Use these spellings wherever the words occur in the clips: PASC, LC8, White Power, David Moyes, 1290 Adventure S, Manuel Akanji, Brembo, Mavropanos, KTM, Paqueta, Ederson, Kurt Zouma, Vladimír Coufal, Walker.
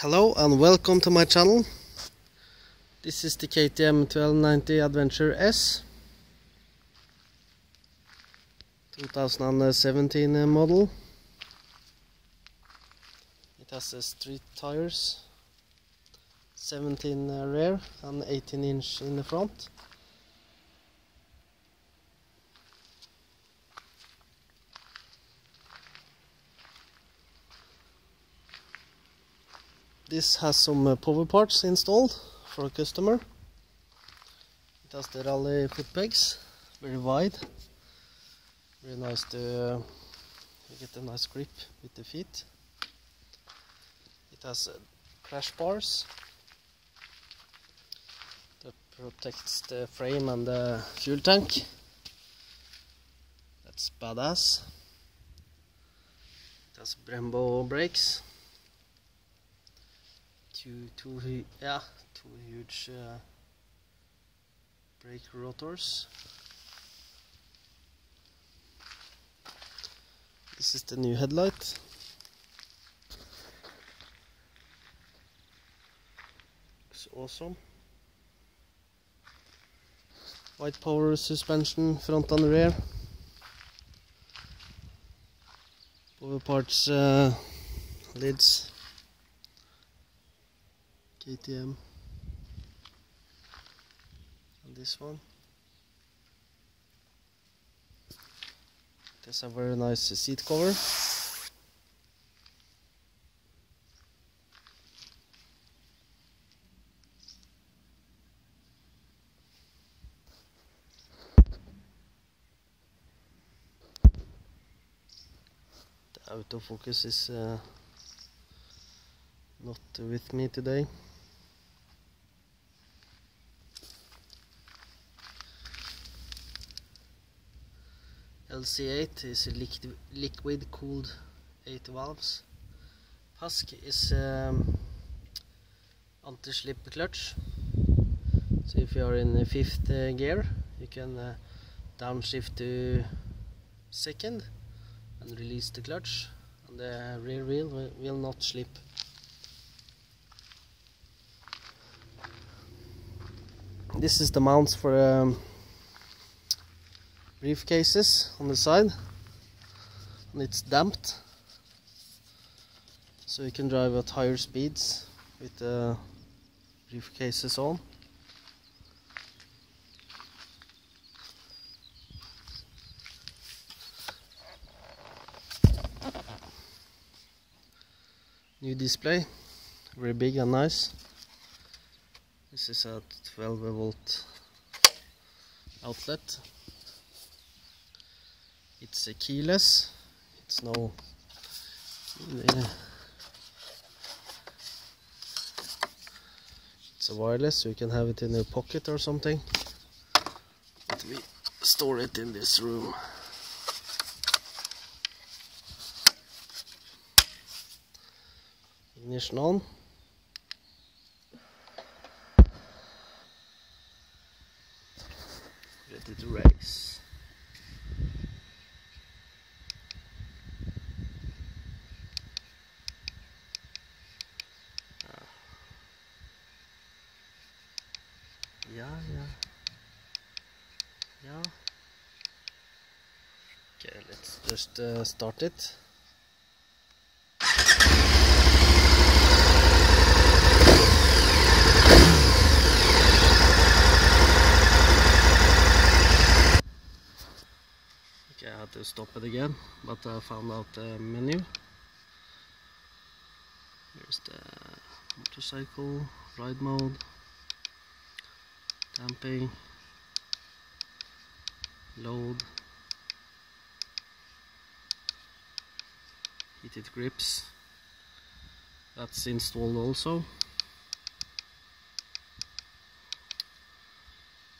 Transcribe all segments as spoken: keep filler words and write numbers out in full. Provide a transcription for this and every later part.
Hello and welcome to my channel. This is the K T M twelve ninety Adventure S twenty seventeen model. It has uh, street tires, seventeen uh, rear and eighteen inch in the front. This has some uh, power parts installed for a customer. It has the rally foot pegs, very wide, very nice to uh, get a nice grip with the feet. It has uh, crash bars that protects the frame and the fuel tank. That's badass. It has Brembo brakes. Two, two, yeah, two huge uh, brake rotors. This is the new headlight. It's awesome. White Power suspension, front and rear. Power parts, uh, lids. K T M, and this one. It has a very nice seat cover. The autofocus is uh, not with me today. L C eight is a liquid, liquid cooled eight valves. P A S C is um, anti-slip clutch, so if you are in fifth uh, gear you can uh, downshift to second and release the clutch, and the rear wheel will, will not slip. This is the mounts for um, briefcases on the side, and it's damped, so you can drive at higher speeds with the briefcases on. New display, very big and nice. This is a twelve volt outlet. It's a keyless, it's no it's a wireless, so you can have it in your pocket or something. Let me store it in this room. Ignition on. Ready to race. Ja, ja. Ja. Okay, let's just uh, start it. Okay, I had to stop it again, but I found out the menu. Here's the motorcycle, ride mode. Damping, load, heated grips, that's installed also.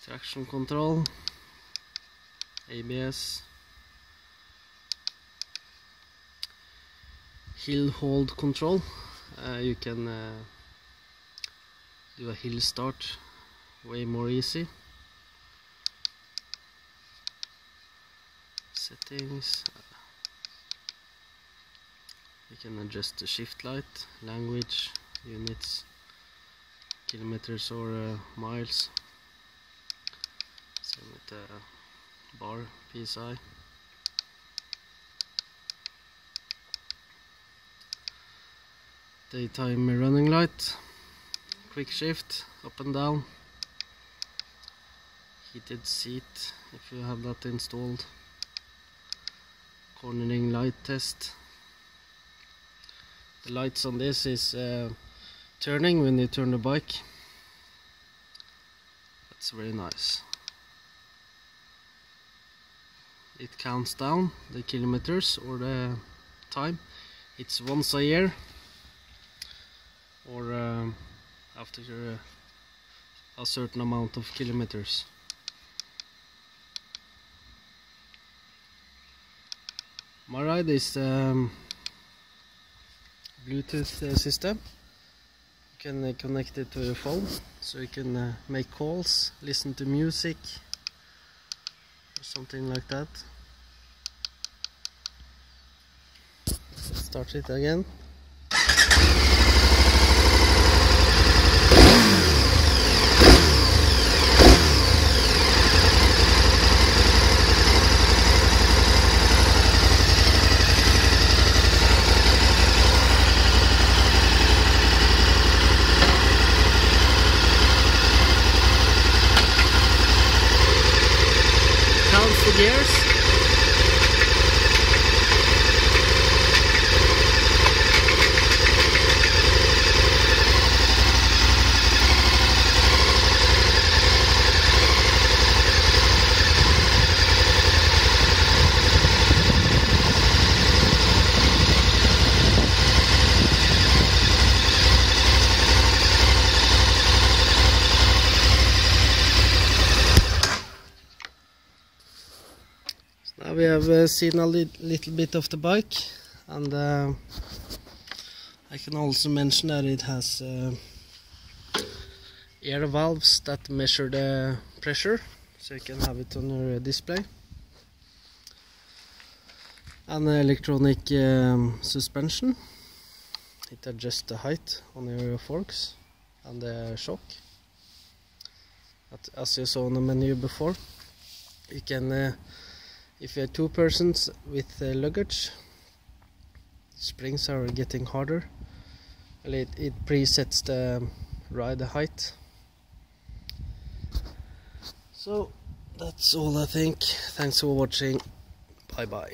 Traction control, A B S, hill hold control, uh, you can uh, do a hill start. Way more easy. Settings. You can adjust the shift light, language, units, kilometers or uh, miles. Same with the uh, bar P S I. Daytime running light, quick shift, up and down, heated seat if you have that installed, cornering light test. The lights on this is uh, turning when you turn the bike. That's very nice. It counts down the kilometers or the time. It's once a year, or um, after uh, a certain amount of kilometers. My ride is um, Bluetooth uh, system. You can uh, connect it to your phone, so you can uh, make calls, listen to music, or something like that. Start it again. We have uh, seen a li little bit of the bike, and uh, I can also mention that it has uh, air valves that measure the pressure, so you can have it on your display, and electronic um, suspension. It adjusts the height on your forks and the shock, as you saw on the menu before. You can uh, if you are two persons with uh, luggage, springs are getting harder. Well, it, it presets the ride height. So that's all I think. Thanks for watching. Bye bye.